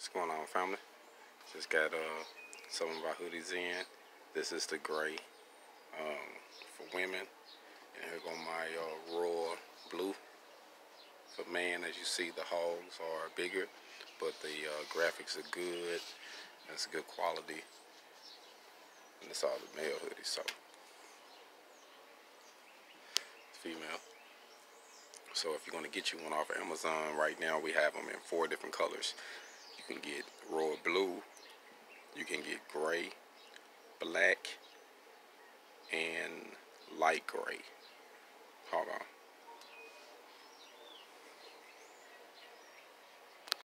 What's going on, family? Just got some of our hoodies in. This is the gray for women, and here go my raw blue for men. As you see, the holes are bigger, but the graphics are good. It's good quality, and it's all the male hoodies. So it's female. So if you're going to get you one off of Amazon right now, we have them in 4 different colors. You can get royal blue, you can get gray, black, and light gray. Hold on.